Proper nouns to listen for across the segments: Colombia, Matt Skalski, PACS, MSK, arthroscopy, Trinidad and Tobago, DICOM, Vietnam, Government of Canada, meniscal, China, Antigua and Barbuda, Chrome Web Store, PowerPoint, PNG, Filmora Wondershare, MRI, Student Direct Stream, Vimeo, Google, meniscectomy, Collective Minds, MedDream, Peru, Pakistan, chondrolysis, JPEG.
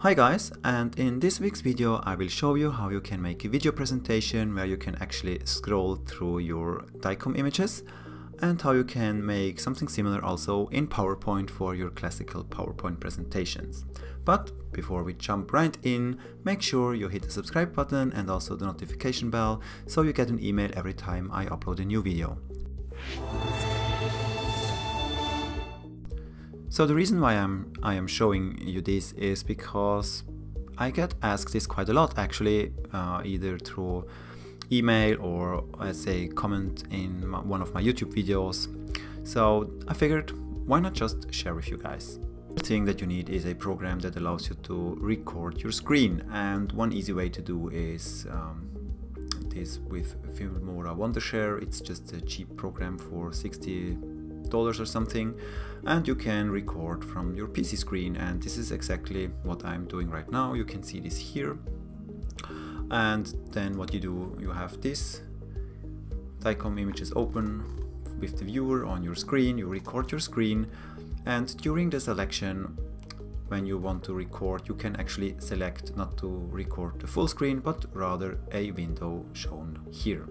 Hi guys, and in this week's video I will show you how you can make a video presentation where you can actually scroll through your DICOM images, and how you can make something similar also in PowerPoint for your classical PowerPoint presentations. But before we jump right in, make sure you hit the subscribe button and also the notification bell so you get an email every time I upload a new video. So the reason why I am showing you this is because I get asked this quite a lot actually, either through email or let's say comment in one of my YouTube videos. So I figured, why not just share with you guys. The thing that you need is a program that allows you to record your screen, and one easy way to do is this with Filmora Wondershare. It's just a cheap program for $60 or something, and you can record from your PC screen, and this is exactly what I'm doing right now. You can see this here, and then what you do, you have this DICOM images open with the viewer on your screen, you record your screen, and during the selection when you want to record, you can actually select not to record the full screen but rather a window shown here.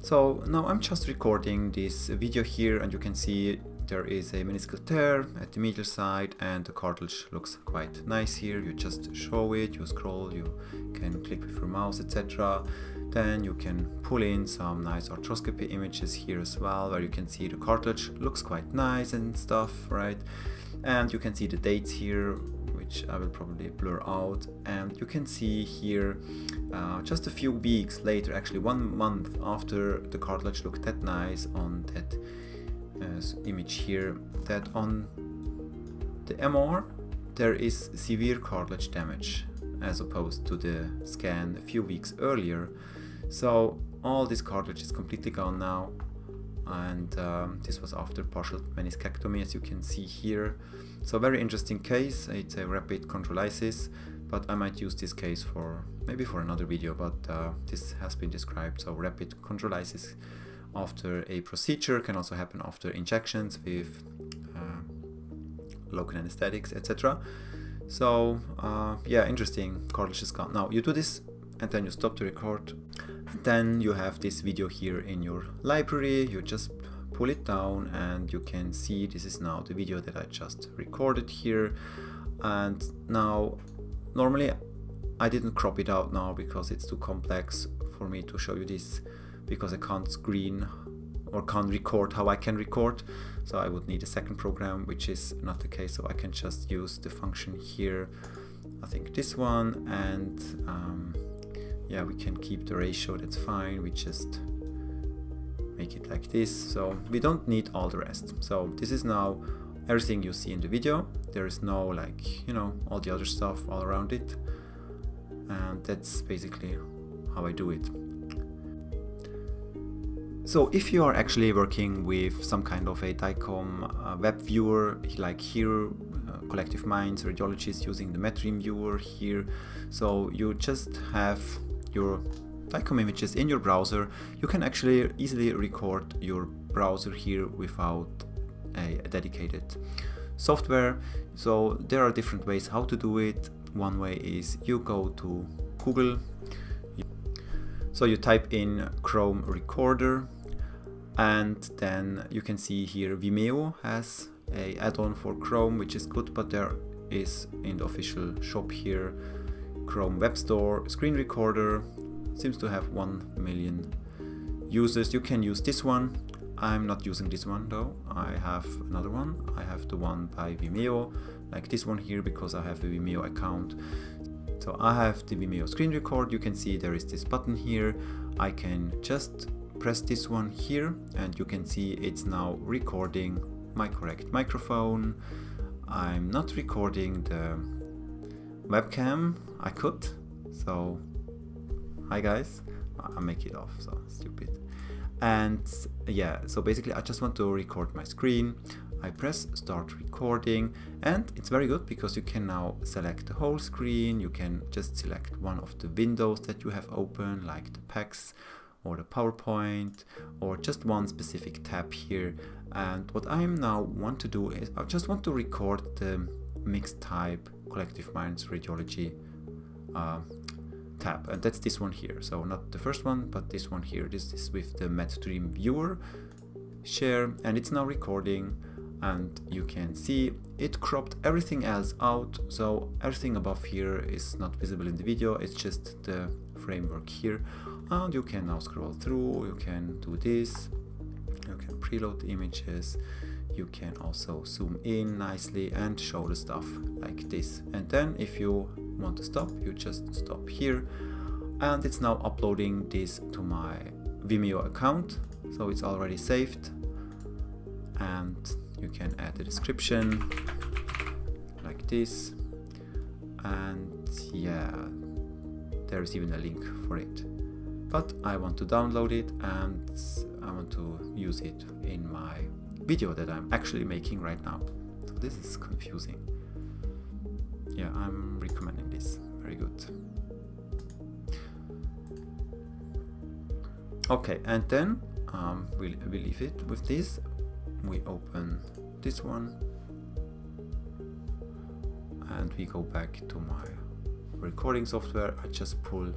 So now I'm just recording this video here, and you can see there is a meniscal tear at the medial side and the cartilage looks quite nice here. You just show it, you scroll, you can click with your mouse, etc. Then you can pull in some nice arthroscopy images here as well, where you can see the cartilage looks quite nice and stuff, right? And you can see the dates here, which I will probably blur out, and you can see here just a few weeks later, actually 1 month after the cartilage looked that nice on that image here, that on the MR there is severe cartilage damage as opposed to the scan a few weeks earlier. So all this cartilage is completely gone now, and this was after partial meniscectomy, as you can see here. So very interesting chondrolysis, it's a rapid chondrolysis, but I might use this case for maybe for another video, but this has been described. So rapid chondrolysis after a procedure can also happen after injections with local anesthetics, etc. So yeah, interesting, cartilage is gone. Now you do this and then you stop to record, and then you have this video here in your library. You just pull it down and you can see this is now the video that I just recorded here. And now normally I didn't crop it out now because it's too complex for me to show you this, because I can't screen or can't record how I can record, so I would need a second program, which is not the case. So I can just use the function here, I think this one, and yeah, we can keep the ratio, that's fine. We just make it like this, so we don't need all the rest. So this is now everything you see in the video. There is no, like, you know, all the other stuff all around it, and that's basically how I do it. So if you are actually working with some kind of a DICOM web viewer, like here Collective Minds, radiologists using the MedDream viewer here, so you just have your DICOM images in your browser, you can actually easily record your browser here without a dedicated software. So there are different ways how to do it. One way is you go to Google, so you type in Chrome Recorder, and then you can see here Vimeo has a add-on for Chrome, which is good, but there is in the official shop here Chrome Web Store Screen Recorder, seems to have 1 million users. You can use this one. I'm not using this one though, I have another one. I have the one by Vimeo, like this one here, because I have a Vimeo account. So I have the Vimeo screen record. You can see there is this button here. I can just press this one here, and you can see it's now recording my correct microphone. I'm not recording the webcam, I could, so hi guys, I'll make it off, so stupid. And yeah, so basically I just want to record my screen. I press start recording, and it's very good because you can now select the whole screen. You can just select one of the windows that you have open, like the PACS or the PowerPoint, or just one specific tab here. And what I now want to do is I just want to record the mixed type Collective Minds radiology tab, and that's this one here. So not the first one, but this one here. This is with the MedDream viewer share, and it's now recording, and you can see it cropped everything else out, so everything above here is not visible in the video, it's just the framework here. And you can now scroll through, you can do this, you can preload the images, you can also zoom in nicely and show the stuff like this. And then if you want to stop, you just stop here, and it's now uploading this to my Vimeo account, so it's already saved. And you can add a description like this, and yeah, there is even a link for it, but I want to download it and I want to use it in my video that I'm actually making right now. So this is confusing. Yeah, I'm recommending this. Very good. Okay, and then we'll leave it with this. We open this one and we go back to my recording software. I just pull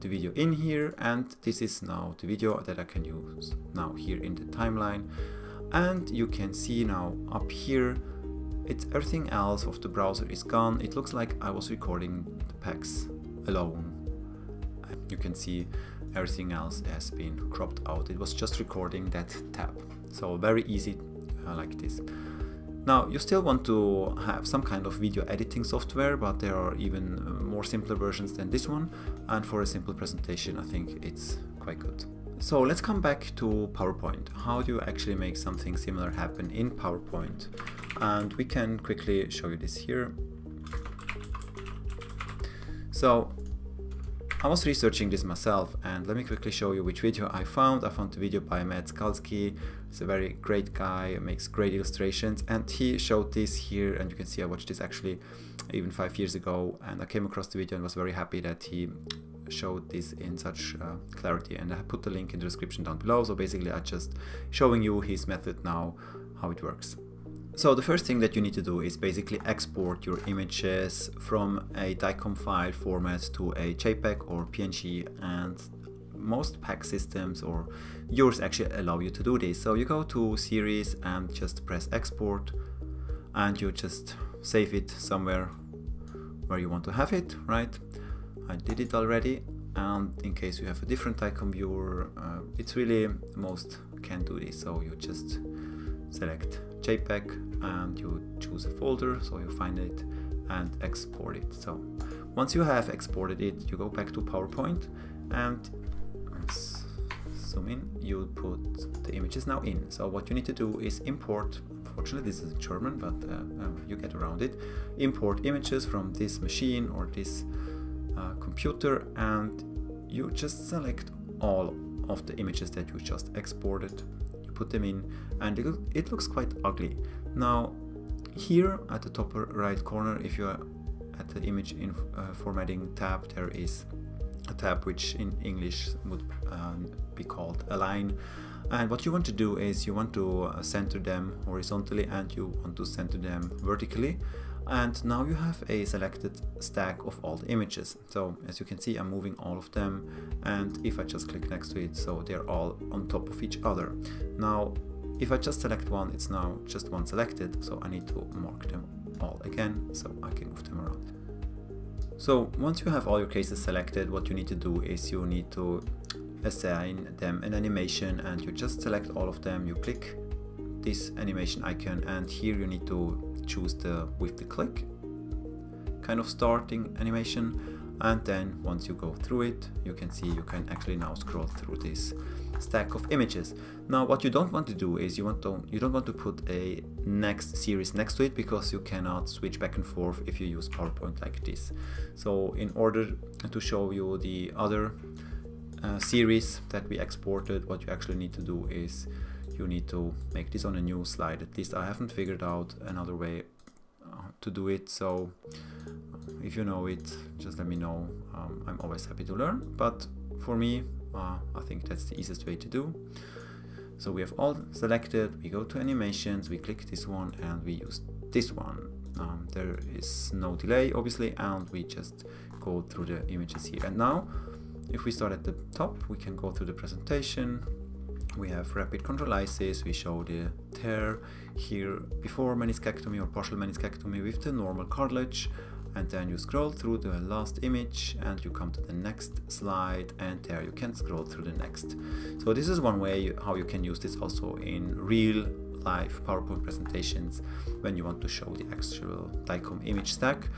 the video in here, and this is now the video that I can use now here in the timeline. And you can see now up here, it's everything else of the browser is gone. It looks like I was recording the PACS alone. You can see everything else has been cropped out. It was just recording that tab. So very easy like this. Now you still want to have some kind of video editing software, but there are even more simpler versions than this one. And for a simple presentation, I think it's quite good. So let's come back to PowerPoint. How do you actually make something similar happen in PowerPoint? And we can quickly show you this here. So I was researching this myself, and let me quickly show you which video I found. I found the video by Matt Skalski. He's a very great guy, makes great illustrations, and he showed this here, and you can see I watched this actually even 5 years ago, and I came across the video and was very happy that he showed this in such clarity, and I put the link in the description down below. So basically I'm just showing you his method now, how it works. So the first thing that you need to do is basically export your images from a DICOM file format to a JPEG or PNG, and most PACS systems or yours actually allow you to do this. So you go to series and just press export, and you just save it somewhere where you want to have it, right? I did it already, and in case you have a different DICOM viewer, it's really most can do this. So you just select JPEG and you choose a folder, so you find it and export it. So once you have exported it, you go back to PowerPoint and let's zoom in. You put the images now in. So what you need to do is import. Unfortunately, this is in German, but you get around it. Import images from this machine or this computer, and you just select all of the images that you just exported. Put them in, and it looks quite ugly. Now here at the top right corner, if you are at the image in formatting tab, there is a tab which in English would be called align, and what you want to do is you want to center them horizontally and you want to center them vertically. And now you have a selected stack of all the images. So as you can see, I'm moving all of them, and if I just click next to it, so they're all on top of each other. Now if I just select one, it's now just one selected, so I need to mark them all again so I can move them around. So once you have all your cases selected, what you need to do is you need to assign them an animation, and you just select all of them, you click this animation icon, and here you need to choose the with the click kind of starting animation. And then once you go through it, you can see you can actually now scroll through this stack of images. Now what you don't want to do is you don't want to put a next series next to it, because you cannot switch back and forth if you use PowerPoint like this. So in order to show you the other series that we exported, what you actually need to do is you need to make this on a new slide. At least I haven't figured out another way to do it, so if you know it, just let me know. I'm always happy to learn, but for me I think that's the easiest way to do. So we have all selected, we go to animations, we click this one, and we use this one. There is no delay, obviously, and we just go through the images here. And now, if we start at the top, we can go through the presentation. We have rapid chondrolysis, we show the tear here before meniscectomy or partial meniscectomy with the normal cartilage, and then you scroll through the last image and you come to the next slide, and there you can scroll through the next. So this is one way how you can use this also in real life PowerPoint presentations when you want to show the actual DICOM image stack.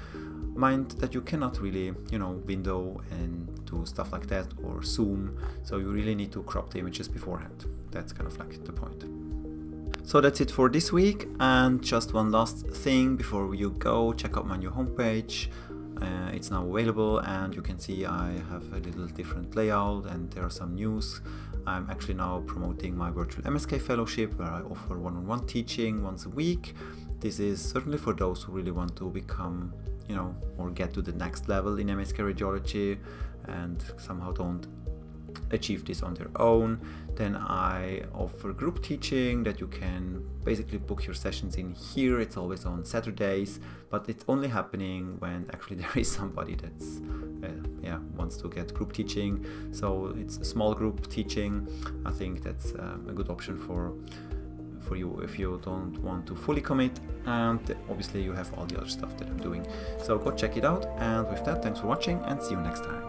Mind that you cannot really, you know, window and do stuff like that or zoom, so you really need to crop the images beforehand. That's kind of like the point. So that's it for this week, and just one last thing before you go, check out my new homepage. It's now available, and you can see I have a little different layout, and there are some news. I'm actually now promoting my virtual MSK fellowship, where I offer one-on-one teaching once a week. This is certainly for those who really want to become, you know, or get to the next level in MSK radiology and somehow don't achieve this on their own. Then I offer group teaching that you can basically book your sessions in here. It's always on Saturdays, but it's only happening when actually there is somebody that's wants to get group teaching. So it's a small group teaching. I think that's a good option for you if you don't want to fully commit, and obviously you have all the other stuff that I'm doing. So go check it out, and with that, thanks for watching and see you next time.